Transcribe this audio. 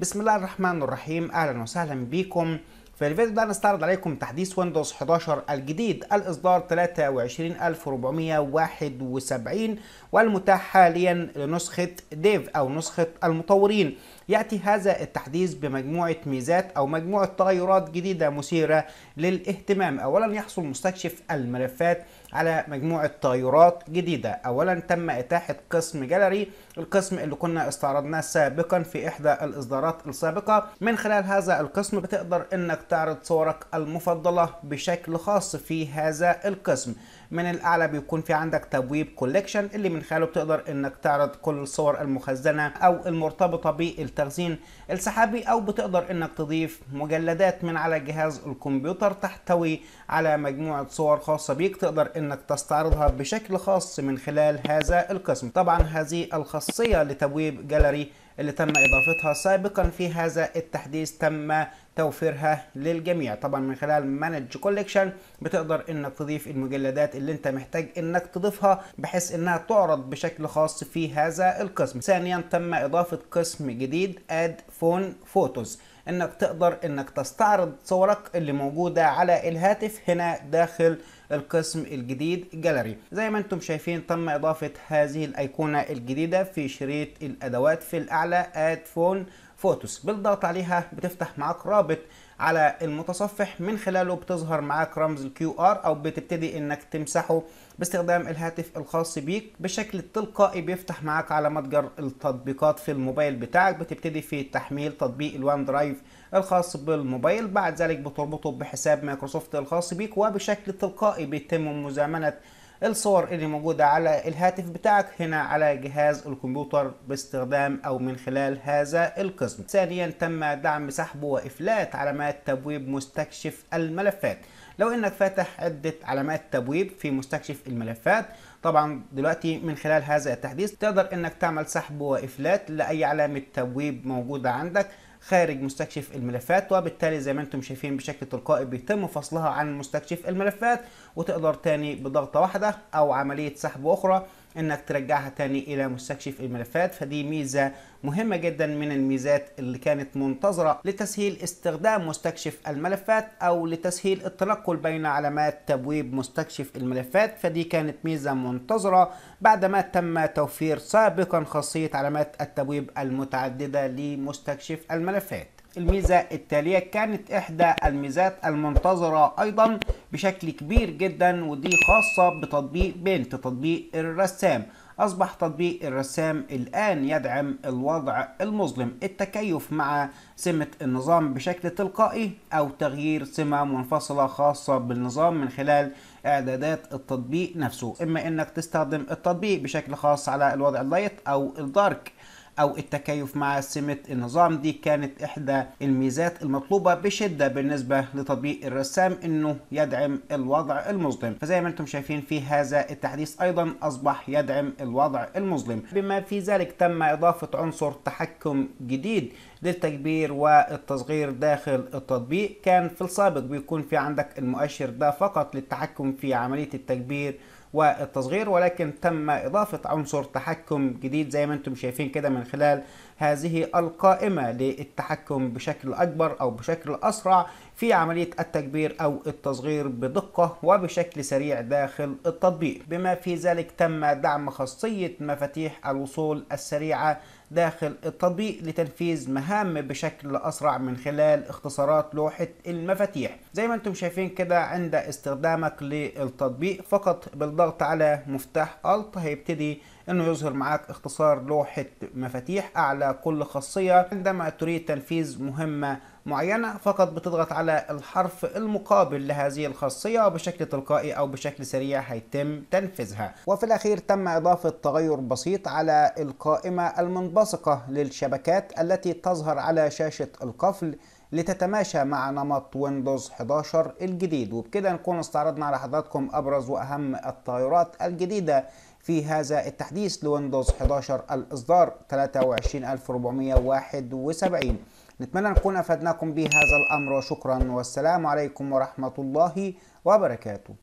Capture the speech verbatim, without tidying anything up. بسم الله الرحمن الرحيم. اهلا وسهلا بكم. في الفيديو ده نستعرض عليكم تحديث ويندوز احد عشر الجديد الاصدار ثلاثة وعشرين ألف وأربعمائة وواحد وسبعين والمتاح حاليا لنسخة ديف او نسخة المطورين. يأتي هذا التحديث بمجموعة ميزات او مجموعة تغيرات جديدة مثيرة للاهتمام. اولا يحصل مستكشف الملفات على مجموعة تغيرات جديدة. اولا تم اتاحة قسم جاليري، القسم اللي كنا استعرضناه سابقا في احدى الاصدارات السابقة. من خلال هذا القسم بتقدر انك تعرض صورك المفضلة بشكل خاص في هذا القسم. من الاعلى بيكون في عندك تبويب كوليكشن اللي من خلاله بتقدر انك تعرض كل الصور المخزنة او المرتبطة بالتخزين السحابي، او بتقدر انك تضيف مجلدات من على جهاز الكمبيوتر تحتوي على مجموعة صور خاصة بيك تقدر انك تستعرضها بشكل خاص من خلال هذا القسم. طبعا هذه الخاصية لتبويب جاليري اللي تم اضافتها سابقا في هذا التحديث تم توفيرها للجميع. طبعا من خلال مانج كوليكشن بتقدر انك تضيف المجلدات اللي انت محتاج انك تضيفها بحيث انها تعرض بشكل خاص في هذا القسم. ثانيا تم اضافة قسم جديد اد فون فوتوز، انك تقدر انك تستعرض صورك اللي موجودة على الهاتف هنا داخل القسم الجديد جاليري. زي ما انتم شايفين تم اضافة هذه الايقونة الجديدة في شريط الادوات في الاعلى اد فون فوتوس. بالضغط عليها بتفتح معاك رابط على المتصفح من خلاله بتظهر معاك رمز الكيو ار، او بتبتدي انك تمسحه باستخدام الهاتف الخاص بيك بشكل تلقائي. بيفتح معاك على متجر التطبيقات في الموبايل بتاعك، بتبتدي في تحميل تطبيق الوان درايف الخاص بالموبايل، بعد ذلك بتربطه بحساب مايكروسوفت الخاص بيك، وبشكل تلقائي بيتم مزامنة الصور اللي موجودة على الهاتف بتاعك هنا على جهاز الكمبيوتر باستخدام او من خلال هذا القسم. ثانيا تم دعم سحب وافلات علامات تبويب مستكشف الملفات. لو انك فاتح عدة علامات تبويب في مستكشف الملفات طبعا دلوقتي من خلال هذا التحديث تقدر انك تعمل سحب وافلات لاي علامة تبويب موجودة عندك خارج مستكشف الملفات، وبالتالي زي ما انتم شايفين بشكل تلقائي بيتم فصلها عن مستكشف الملفات، وتقدر تاني بضغطة واحدة او عملية سحب اخرى انك ترجعها تاني الى مستكشف الملفات. فدي ميزة مهمة جدا من الميزات اللي كانت منتظرة لتسهيل استخدام مستكشف الملفات او لتسهيل التنقل بين علامات تبويب مستكشف الملفات. فدي كانت ميزة منتظرة بعدما تم توفير سابقا خاصية علامات التبويب المتعددة لمستكشف الملفات. الميزة التالية كانت إحدى الميزات المنتظرة أيضا بشكل كبير جدا، ودي خاصة بتطبيق بينت تطبيق الرسام. أصبح تطبيق الرسام الآن يدعم الوضع المظلم، التكيف مع سمة النظام بشكل تلقائي أو تغيير سمة منفصلة خاصة بالنظام من خلال إعدادات التطبيق نفسه. إما إنك تستخدم التطبيق بشكل خاص على الوضع اللايت أو الدارك او التكيف مع سمة النظام. دي كانت احدى الميزات المطلوبة بشدة بالنسبة لتطبيق الرسام انه يدعم الوضع المظلم. فزي ما انتم شايفين في هذا التحديث ايضا اصبح يدعم الوضع المظلم. بما في ذلك تم اضافة عنصر تحكم جديد للتكبير والتصغير داخل التطبيق. كان في السابق بيكون في عندك المؤشر ده فقط للتحكم في عملية التكبير والتصغير، ولكن تم إضافة عنصر تحكم جديد زي ما انتم شايفين كده من خلال هذه القائمة للتحكم بشكل أكبر أو بشكل أسرع في عملية التكبير أو التصغير بدقة وبشكل سريع داخل التطبيق. بما في ذلك تم دعم خاصية مفاتيح الوصول السريعة داخل التطبيق لتنفيذ مهام بشكل أسرع من خلال اختصارات لوحة المفاتيح. زي ما انتم شايفين كده عند استخدامك للتطبيق فقط بالضغط على مفتاح Alt هيبتدي انه يظهر معاك اختصار لوحة مفاتيح اعلى كل خاصية. عندما تريد تنفيذ مهمة معينة فقط بتضغط على الحرف المقابل لهذه الخاصية وبشكل تلقائي او بشكل سريع هيتم تنفيذها. وفي الاخير تم اضافة تغير بسيط على القائمة المنبثقة للشبكات التي تظهر على شاشة القفل لتتماشى مع نمط ويندوز احد عشر الجديد. وبكده نكون استعرضنا على حضراتكم ابرز واهم التغيرات الجديدة في هذا التحديث لويندوز احد عشر الإصدار ثلاثة وعشرين ألف وأربعمائة وواحد وسبعين. نتمنى نكون أفدناكم بهذا الأمر، وشكرا والسلام عليكم ورحمة الله وبركاته.